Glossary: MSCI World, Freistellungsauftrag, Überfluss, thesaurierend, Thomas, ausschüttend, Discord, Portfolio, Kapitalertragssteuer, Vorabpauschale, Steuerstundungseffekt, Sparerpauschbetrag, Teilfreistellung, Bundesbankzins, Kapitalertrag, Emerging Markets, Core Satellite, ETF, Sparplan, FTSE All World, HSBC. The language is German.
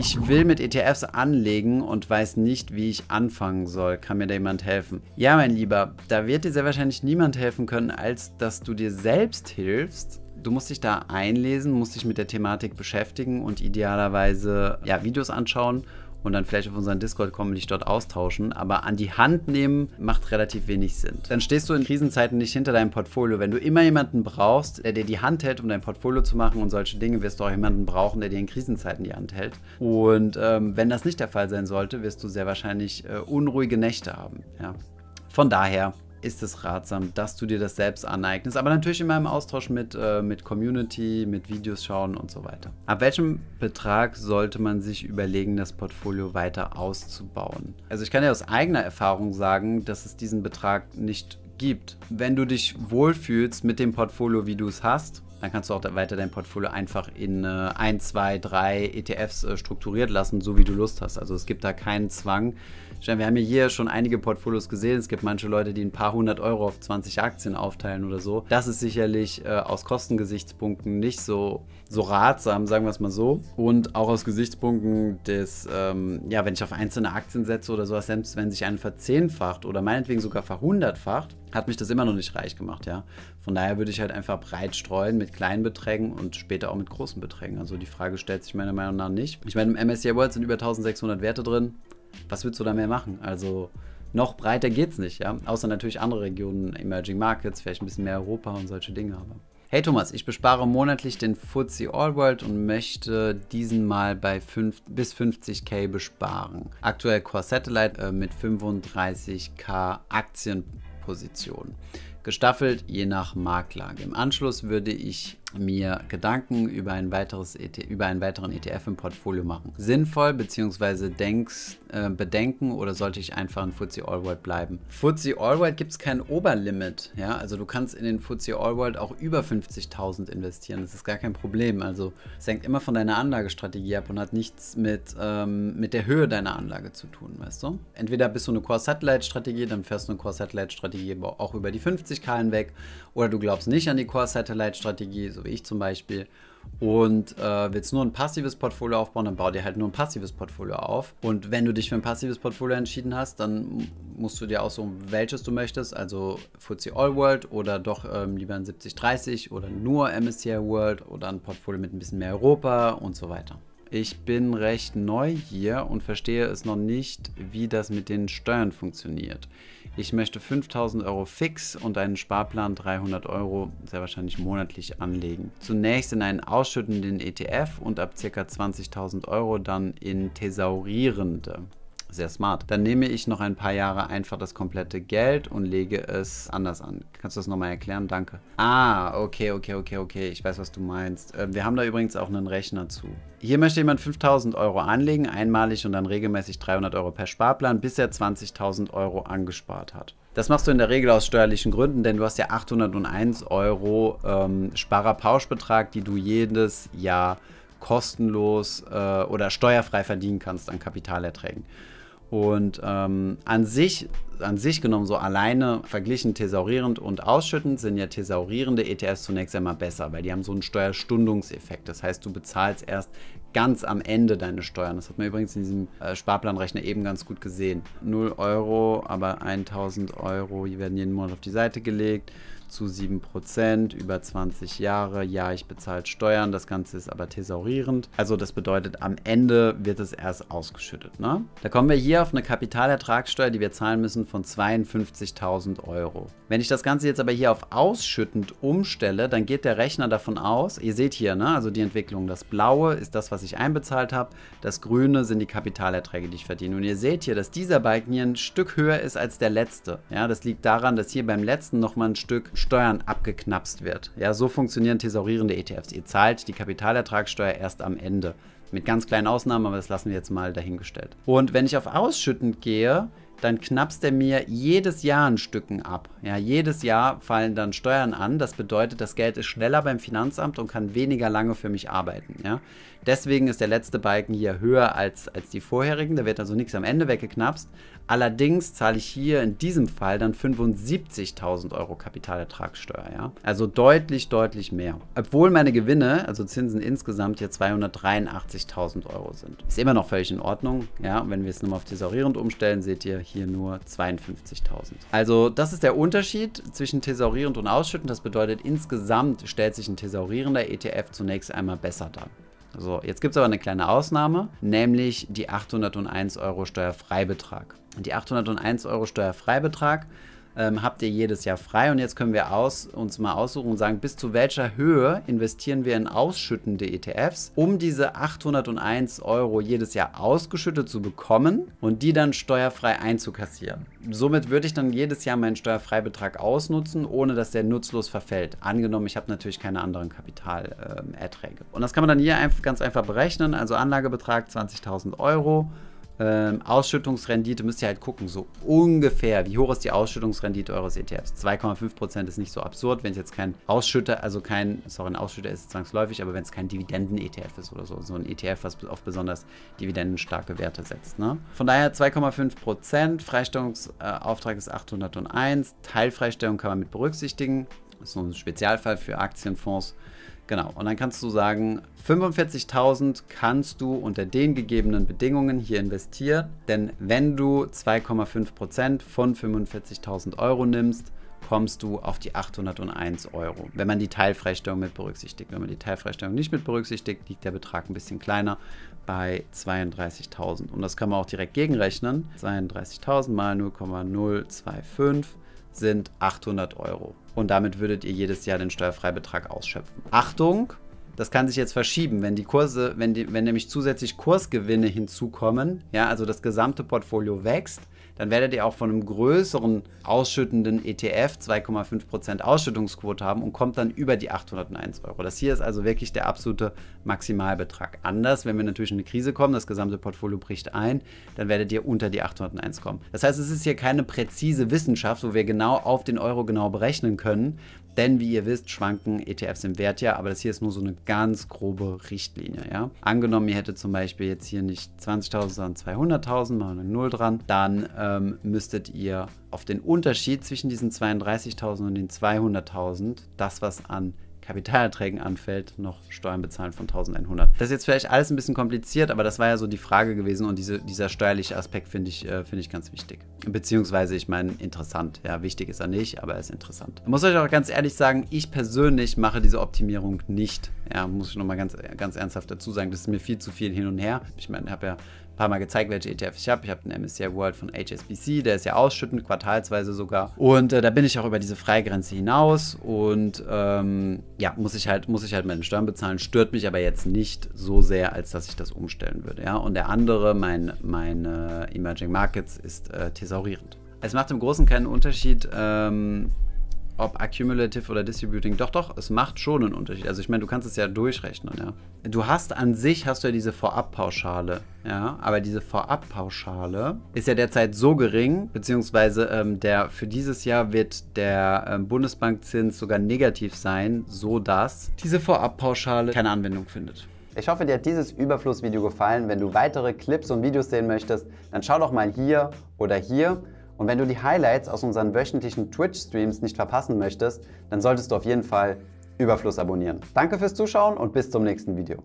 Ich will mit ETFs anlegen und weiß nicht, wie ich anfangen soll. Kann mir da jemand helfen? Ja, mein Lieber, da wird dir sehr wahrscheinlich niemand helfen können, als dass du dir selbst hilfst. Du musst dich da einlesen, musst dich mit der Thematik beschäftigen und idealerweise ja, Videos anschauen und dann vielleicht auf unseren Discord kommen und dich dort austauschen. Aber an die Hand nehmen macht relativ wenig Sinn. Dann stehst du in Krisenzeiten nicht hinter deinem Portfolio. Wenn du immer jemanden brauchst, der dir die Hand hält, um dein Portfolio zu machen und solche Dinge, wirst du auch jemanden brauchen, der dir in Krisenzeiten die Hand hält. Und wenn das nicht der Fall sein sollte, wirst du sehr wahrscheinlich unruhige Nächte haben. Ja? Von daher ist es ratsam, dass du dir das selbst aneignest. Aber natürlich immer im Austausch mit Community, mit Videos schauen und so weiter. Ab welchem Betrag sollte man sich überlegen, das Portfolio weiter auszubauen? Also ich kann ja aus eigener Erfahrung sagen, dass es diesen Betrag nicht gibt. Wenn du dich wohlfühlst mit dem Portfolio, wie du es hast, dann kannst du auch weiter dein Portfolio einfach in 1, 2, 3 ETFs strukturiert lassen, so wie du Lust hast. Also es gibt da keinen Zwang. Wir haben hier schon einige Portfolios gesehen. Es gibt manche Leute, die ein paar hundert € auf 20 Aktien aufteilen oder so. Das ist sicherlich aus Kostengesichtspunkten nicht so ratsam, sagen wir es mal so. Und auch aus Gesichtspunkten des, ja, wenn ich auf einzelne Aktien setze oder sowas, selbst wenn sich einen verzehnfacht oder meinetwegen sogar verhundertfacht, hat mich das immer noch nicht reich gemacht, ja. Von daher würde ich halt einfach breit streuen mit kleinen Beträgen und später auch mit großen Beträgen. Also die Frage stellt sich meiner Meinung nach nicht. Ich meine, im MSCI World sind über 1600 Werte drin. Was willst du da mehr machen? Also noch breiter geht's nicht, ja. Außer natürlich andere Regionen, Emerging Markets, vielleicht ein bisschen mehr Europa und solche Dinge, aber... Hey Thomas, ich bespare monatlich den FTSE All World und möchte diesen mal bei bis 50.000 besparen. Aktuell Core Satellite mit 35.000 Aktienpositionen. Gestaffelt je nach Marktlage. Im Anschluss würde ich mir Gedanken über einen weiteren ETF im Portfolio machen. Sinnvoll bzw. Bedenken oder sollte ich einfach in FTSE All World bleiben? FTSE All World gibt es kein Oberlimit. Ja? Also du kannst in den FTSE All World auch über 50.000 investieren. Das ist gar kein Problem. Also es hängt immer von deiner Anlagestrategie ab und hat nichts mit der Höhe deiner Anlage zu tun, weißt du? Entweder bist du eine Core-Satellite-Strategie, dann fährst du eine Core-Satellite-Strategie auch über die 50.000 hinweg. Oder du glaubst nicht an die Core-Satellite-Strategie, so wie ich zum Beispiel, und willst nur ein passives Portfolio aufbauen, dann bau dir halt nur ein passives Portfolio auf. Und wenn du dich für ein passives Portfolio entschieden hast, dann musst du dir aussuchen, welches du möchtest, also FTSE All World oder doch lieber ein 70-30 oder nur MSCI World oder ein Portfolio mit ein bisschen mehr Europa und so weiter. Ich bin recht neu hier und verstehe es noch nicht, wie das mit den Steuern funktioniert. Ich möchte 5.000 € fix und einen Sparplan 300 € sehr wahrscheinlich monatlich anlegen. Zunächst in einen ausschüttenden ETF und ab ca. 20.000 € dann in thesaurierende. Sehr smart. Dann nehme ich noch ein paar Jahre einfach das komplette Geld und lege es anders an. Kannst du das nochmal erklären? Danke. Ah, okay. Ich weiß, was du meinst. Wir haben da übrigens auch einen Rechner zu. Hier möchte jemand 5.000 € anlegen, einmalig und dann regelmäßig 300 € per Sparplan, bis er 20.000 € angespart hat. Das machst du in der Regel aus steuerlichen Gründen, denn du hast ja 801 € Sparerpauschbetrag, die du jedes Jahr kostenlos oder steuerfrei verdienen kannst an Kapitalerträgen. Und an sich genommen, so alleine verglichen thesaurierend und ausschüttend, sind ja thesaurierende ETFs zunächst einmal besser, weil die haben so einen Steuerstundungseffekt. Das heißt, du bezahlst erst ganz am Ende deine Steuern. Das hat man übrigens in diesem Sparplanrechner eben ganz gut gesehen. 0 €, aber 1.000 € werden jeden Monat auf die Seite gelegt, zu 7%, über 20 Jahre. Ja, ich bezahle Steuern, das Ganze ist aber thesaurierend. Also das bedeutet, am Ende wird es erst ausgeschüttet. Ne? Da kommen wir hier auf eine Kapitalertragssteuer, die wir zahlen müssen, von 52.000 €. Wenn ich das Ganze jetzt aber hier auf ausschüttend umstelle, dann geht der Rechner davon aus, ihr seht hier, ne, also die Entwicklung, das Blaue ist das, was ich einbezahlt habe, das Grüne sind die Kapitalerträge, die ich verdiene. Und ihr seht hier, dass dieser Balken hier ein Stück höher ist als der letzte. Ja, das liegt daran, dass hier beim letzten nochmal ein Stück Steuern abgeknapst wird. Ja, so funktionieren thesaurierende ETFs. Ihr zahlt die Kapitalertragssteuer erst am Ende. Mit ganz kleinen Ausnahmen, aber das lassen wir jetzt mal dahingestellt. Und wenn ich auf ausschüttend gehe, dann knappst er mir jedes Jahr ein Stücken ab. Ja, jedes Jahr fallen dann Steuern an. Das bedeutet, das Geld ist schneller beim Finanzamt und kann weniger lange für mich arbeiten. Ja? Deswegen ist der letzte Balken hier höher als die vorherigen. Da wird also nichts am Ende weggeknapst. Allerdings zahle ich hier in diesem Fall dann 75.000 Euro Kapitalertragssteuer. Ja? Also deutlich, deutlich mehr. Obwohl meine Gewinne, also Zinsen insgesamt, hier 283.000 Euro sind. Ist immer noch völlig in Ordnung. Ja? Und wenn wir es nochmal auf thesaurierend umstellen, seht ihr hier nur 52.000. Also das ist der Unterschied zwischen thesaurierend und ausschüttend. Das bedeutet, insgesamt stellt sich ein thesaurierender ETF zunächst einmal besser dar. So, jetzt gibt es aber eine kleine Ausnahme, nämlich die 801 Euro Steuerfreibetrag. Die 801 Euro Steuerfreibetrag habt ihr jedes Jahr frei und jetzt können wir uns mal aussuchen und sagen, bis zu welcher Höhe investieren wir in ausschüttende ETFs, um diese 801 Euro jedes Jahr ausgeschüttet zu bekommen und die dann steuerfrei einzukassieren. Somit würde ich dann jedes Jahr meinen Steuerfreibetrag ausnutzen, ohne dass der nutzlos verfällt. Angenommen, ich habe natürlich keine anderen Kapitalerträge. Und das kann man dann hier ganz einfach berechnen, also Anlagebetrag 20.000 Euro. Ausschüttungsrendite müsst ihr halt gucken, so ungefähr, wie hoch ist die Ausschüttungsrendite eures ETFs? 2,5% ist nicht so absurd, wenn es jetzt kein Ausschütter, ein Ausschütter ist zwangsläufig, aber wenn es kein Dividenden-ETF ist oder so, so ein ETF, was auf besonders dividendenstarke Werte setzt. Ne? Von daher 2,5%, Freistellungsauftrag ist 801, Teilfreistellung kann man mit berücksichtigen, das ist so ein Spezialfall für Aktienfonds. Genau, und dann kannst du sagen, 45.000 kannst du unter den gegebenen Bedingungen hier investieren, denn wenn du 2,5% von 45.000 Euro nimmst, kommst du auf die 801 Euro, wenn man die Teilfreistellung mit berücksichtigt. Wenn man die Teilfreistellung nicht mit berücksichtigt, liegt der Betrag ein bisschen kleiner bei 32.000. Und das kann man auch direkt gegenrechnen. 32.000 mal 0,025 sind 800 Euro. Und damit würdet ihr jedes Jahr den Steuerfreibetrag ausschöpfen. Achtung, das kann sich jetzt verschieben, wenn die Kurse, wenn nämlich zusätzlich Kursgewinne hinzukommen, ja, also das gesamte Portfolio wächst, dann werdet ihr auch von einem größeren ausschüttenden ETF 2,5% Ausschüttungsquote haben und kommt dann über die 801 Euro. Das hier ist also wirklich der absolute Maximalbetrag. Anders, wenn wir natürlich in eine Krise kommen, das gesamte Portfolio bricht ein, dann werdet ihr unter die 801 kommen. Das heißt, es ist hier keine präzise Wissenschaft, wo wir genau auf den Euro genau berechnen können, denn wie ihr wisst, schwanken ETFs im Wert ja, aber das hier ist nur so eine ganz grobe Richtlinie. Ja? Angenommen, ihr hättet zum Beispiel jetzt hier nicht 20.000, sondern 200.000, machen wir eine 0 dran, dann müsstet ihr auf den Unterschied zwischen diesen 32.000 und den 200.000, das was an Kapitalerträgen anfällt, noch Steuern bezahlen von 1.100. Das ist jetzt vielleicht alles ein bisschen kompliziert, aber das war ja so die Frage gewesen und dieser steuerliche Aspekt finde ich ganz wichtig. Beziehungsweise, ich meine, interessant. Ja, wichtig ist er nicht, aber er ist interessant. Ich muss euch auch ganz ehrlich sagen, ich persönlich mache diese Optimierung nicht. Ja, muss ich nochmal ganz ernsthaft dazu sagen, das ist mir viel zu viel hin und her. Ich meine, ich habe ja ein paar Mal gezeigt, welche ETFs ich habe. Ich habe den MSCI World von HSBC, der ist ja ausschüttend, quartalsweise sogar. Und da bin ich auch über diese Freigrenze hinaus und ja, muss ich halt meine Steuern bezahlen. Stört mich aber jetzt nicht so sehr, als dass ich das umstellen würde. Ja? Und der andere, meine Emerging Markets, ist thesaurierend. Es macht im Großen keinen Unterschied, ob Accumulative oder Distributing, doch, es macht schon einen Unterschied. Also ich meine, du kannst es ja durchrechnen, ja. Du hast ja diese Vorabpauschale, ja, aber diese Vorabpauschale ist ja derzeit so gering, beziehungsweise für dieses Jahr wird der Bundesbankzins sogar negativ sein, sodass diese Vorabpauschale keine Anwendung findet. Ich hoffe, dir hat dieses Überflussvideo gefallen. Wenn du weitere Clips und Videos sehen möchtest, dann schau doch mal hier oder hier. Und wenn du die Highlights aus unseren wöchentlichen Twitch-Streams nicht verpassen möchtest, dann solltest du auf jeden Fall Überfluss abonnieren. Danke fürs Zuschauen und bis zum nächsten Video.